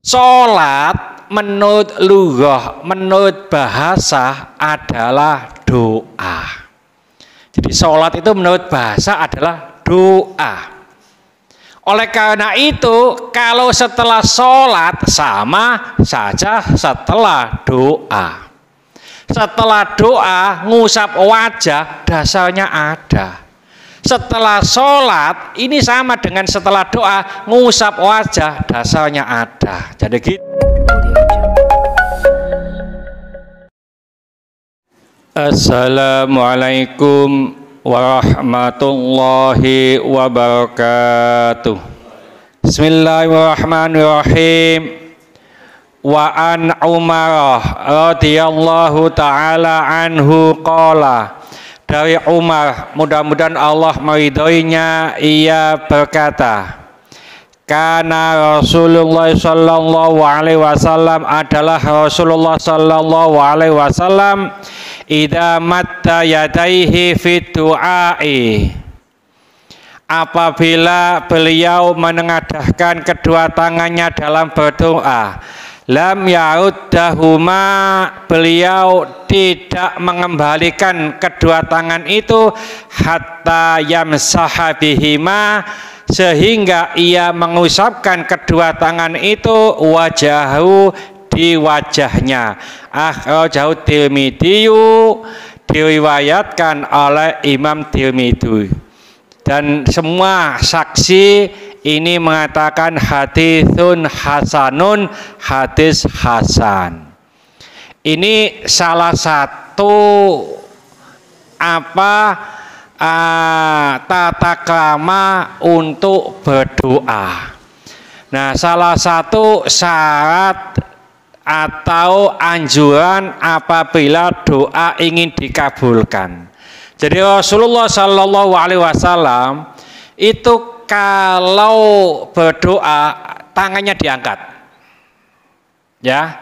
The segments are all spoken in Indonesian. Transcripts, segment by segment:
Salat menurut lughah, menurut bahasa adalah doa. Jadi salat itu menurut bahasa adalah doa. Oleh karena itu, kalau setelah sholat sama saja setelah doa. Setelah doa ngusap wajah dasarnya ada. Setelah sholat ini sama dengan setelah doa ngusap wajah dasarnya ada. Jadi gitu. Assalamualaikum warahmatullahi wabarakatuh. Bismillahirrahmanirrahim. Wa an Umarah radhiyallahu taala anhu qala, dari Umar mudah-mudahan Allah meridhoinya, ia berkata, karena Rasulullah sallallahu alaihi wasallam adalah Rasulullah sallallahu alaihi wasallam idza matta yadaihi fi du'ai, apabila beliau menengadahkan kedua tangannya dalam berdoa, lam yaruddahuma, beliau tidak mengembalikan kedua tangan itu, hatta yamsaha bihima, sehingga ia mengusapkan kedua tangan itu wajahu, di wajahnya. Akhrajahu Tirmidzi, diriwayatkan oleh Imam Tirmidzi, dan semua saksi ini mengatakan haditsun hasanun, hadis hasan. Ini salah satu tata krama untuk berdoa. Nah, salah satu syarat atau anjuran apabila doa ingin dikabulkan. Jadi Rasulullah Shallallahu Alaihi Wasallam itu kalau berdoa tangannya diangkat, ya.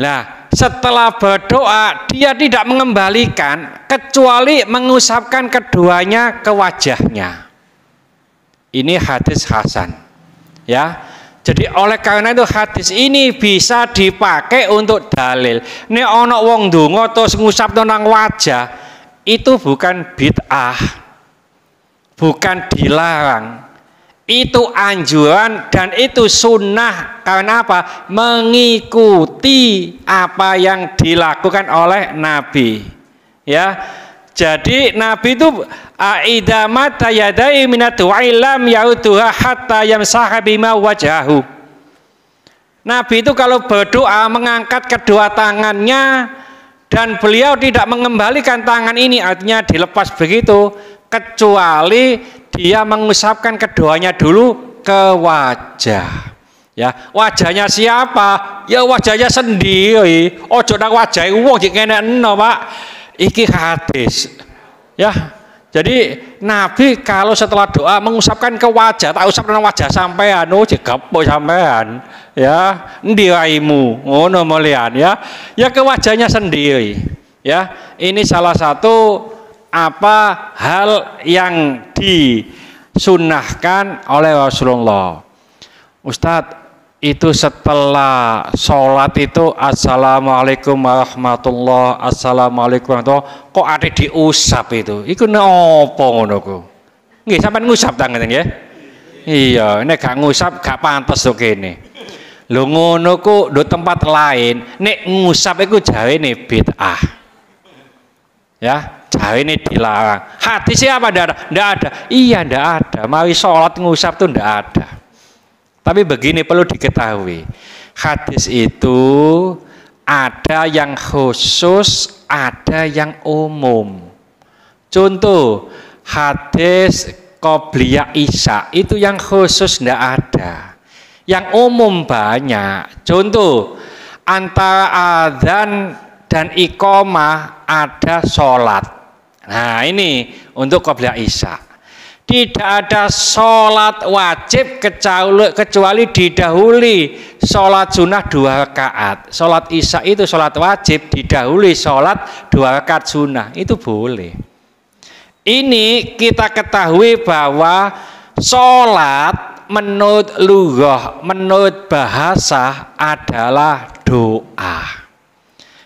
Nah, setelah berdoa dia tidak mengembalikan kecuali mengusapkan keduanya ke wajahnya. Ini hadis hasan, ya. Jadi oleh karena itu hadis ini bisa dipakai untuk dalil. Ini ono wong dungo terus ngusap nang wajah, itu bukan bid'ah, bukan dilarang, itu anjuran dan itu sunnah. Karena apa? Mengikuti apa yang dilakukan oleh Nabi, ya. Jadi Nabi itu aida mata yadai minat wa'ilam yauduha hatta yamsaha bima wajahu. Nabi itu kalau berdoa mengangkat kedua tangannya dan beliau tidak mengembalikan tangan ini, artinya dilepas begitu, kecuali dia mengusapkan keduanya dulu ke wajah. Ya, wajahnya siapa? Ya wajahnya sendiri. Ojo nang wajahe wong iki ngene eno, Pak. Iki hadis, ya. Jadi Nabi kalau setelah doa mengusapkan ke wajah, tak usapkan wajah sampean, oh jegepo sampean, ya, endi raimu, ngono malian, ya, ya ke wajahnya sendiri, ya. Ini salah satu hal yang disunahkan oleh Rasulullah. Ustadz, itu setelah sholat itu assalamualaikum warahmatullahi, assalamualaikum warahmatullahi, kok ada diusap itu? Iku nopo ngono ku? Nggih sampean ngusap tangan nggih. Iya, nek gak ngusap gak pantes to kene. Lho ngono ku nduk tempat lain, nek ngusap iku jarene bid'ah. Ya, jarene dilarang. Hadisnya apa? Ndak ada. Iya, ndak ada. Mari sholat ngusap tuh ndak ada. Tapi begini perlu diketahui, hadis itu ada yang khusus, ada yang umum. Contoh, hadis qobliyah isya itu yang khusus tidak ada, yang umum banyak. Contoh, antara adzan dan iqamah ada sholat. Nah, ini untuk qobliyah isya. Tidak ada sholat wajib kecuali didahului sholat sunnah 2 rakaat. Sholat isya itu sholat wajib, didahului sholat 2 rakaat sunnah, itu boleh. Ini kita ketahui bahwa sholat menurut lughah, menurut bahasa adalah doa.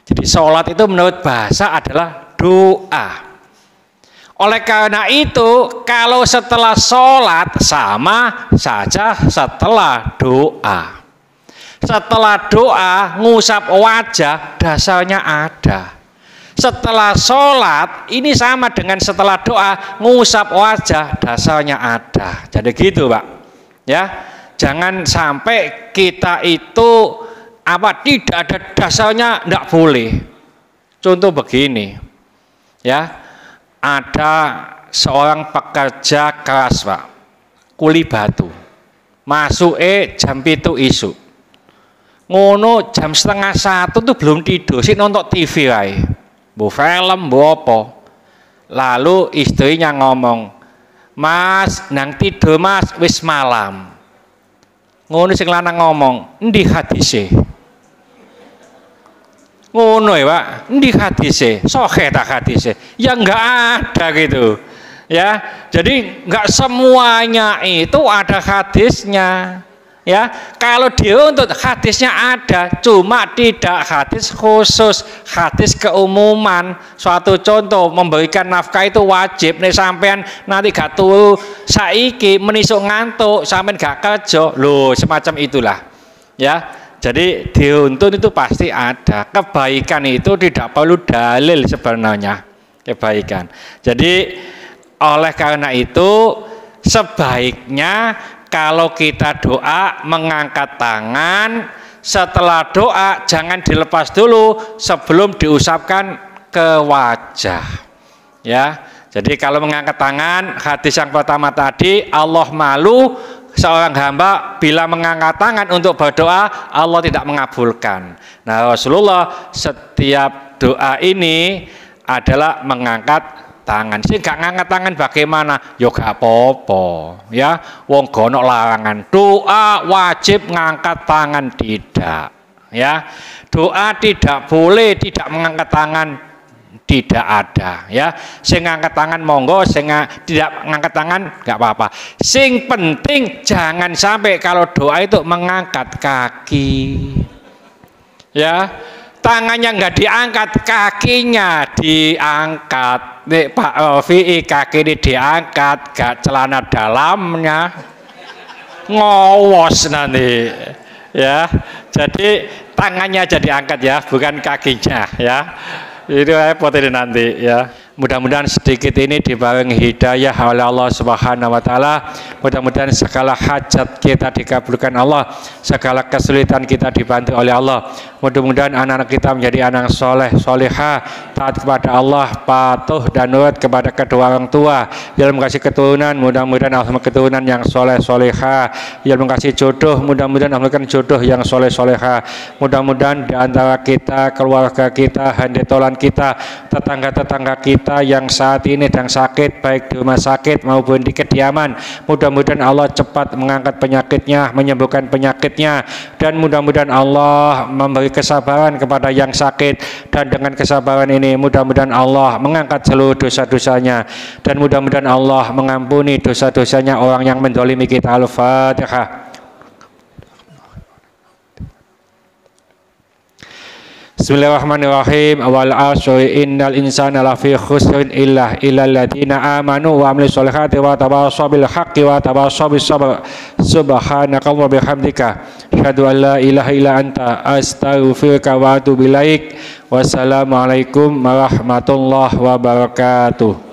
Jadi sholat itu menurut bahasa adalah doa. Oleh karena itu, kalau setelah sholat sama saja setelah doa. Setelah doa ngusap wajah dasarnya ada. Setelah sholat ini sama dengan setelah doa ngusap wajah dasarnya ada. Jadi gitu Pak. Ya, jangan sampai kita itu tidak ada dasarnya, tidak boleh. Contoh begini, ya. Ada seorang pekerja keras Pak, kuli batu, masuk jam 7 isuk, ngono jam 12:30 tuh belum tidur, sih nonton TV wae, bu film bu apa. Lalu istrinya ngomong, "Mas, nang tidur Mas, wis malam." Ngono sing lanang ngomong, "Endi hadise?" Ngono ya Pak, endi hadise? Sahih ta hadise? Ya enggak ada gitu. Ya, jadi enggak semuanya itu ada hadisnya. Ya, kalau dia untuk hadisnya ada, cuma tidak hadis khusus, hadis keumuman. Suatu contoh, memberikan nafkah itu wajib. Nih sampean nanti gak turu saiki, menisuk ngantuk, sampean gak kerja. Loh, semacam itulah. Ya. Jadi diuntun itu pasti ada. Kebaikan itu tidak perlu dalil sebenarnya, kebaikan. Jadi oleh karena itu sebaiknya kalau kita doa mengangkat tangan, setelah doa jangan dilepas dulu sebelum diusapkan ke wajah. Ya, jadi kalau mengangkat tangan, hadis yang pertama tadi, Allah malu seorang hamba bila mengangkat tangan untuk berdoa, Allah tidak mengabulkan. Nah, Rasulullah setiap doa ini adalah mengangkat tangan. Sih nggak ngangkat tangan bagaimana? Yo gak apa-apa, ya. Wong gono larangan. Doa wajib ngangkat tangan tidak, ya. Doa tidak boleh tidak mengangkat tangan. Tidak ada, ya. Sing ngangkat tangan monggo, sing tidak ngangkat tangan nggak apa-apa. Sing penting jangan sampai kalau doa itu mengangkat kaki, ya. Tangannya nggak diangkat, kakinya diangkat. Nih Pak Rofi, kaki ini diangkat, gak celana dalamnya ngowos nanti, ya. Jadi tangannya jadi angkat ya, bukan kakinya, ya. Itu repot ini nanti ya. Mudah-mudahan sedikit ini dibarengi hidayah oleh Allah Subhanahu wa taala. Mudah-mudahan segala hajat kita dikabulkan Allah, segala kesulitan kita dibantu oleh Allah. Mudah-mudahan anak-anak kita menjadi anak soleh, soleha, taat kepada Allah, patuh dan nurut kepada kedua orang tua. Dia mengasihi keturunan, mudah-mudahan Allah keturunan yang soleh, soleha. Dia mengasihi jodoh, mudah-mudahan Allah memberikan jodoh yang soleh, soleha. Mudah-mudahan di antara kita, keluarga kita, handetolan kita, tetangga-tetangga kita yang saat ini sedang sakit, baik di rumah sakit maupun di kediaman, mudah-mudahan Allah cepat mengangkat penyakitnya, menyembuhkan penyakitnya, dan mudah-mudahan Allah memberi kesabaran kepada yang sakit, dan dengan kesabaran ini mudah-mudahan Allah mengangkat seluruh dosa-dosanya, dan mudah-mudahan Allah mengampuni dosa-dosanya orang yang mendolimi kita. Al-Fatihah. Bismillahirrahmanirrahim. Wal 'asri innal insana lafi khusrin illa alladziina aamanu wa 'amilus solihati wa tawaashaw bil haqqi wa tawaashaw bis sabr. Subhanaka wa bihamdika asyhadu an la ilaha illa anta astaghfiruka wa atuubu ilaik. Wassalamualaikum warahmatullahi wabarakatuh.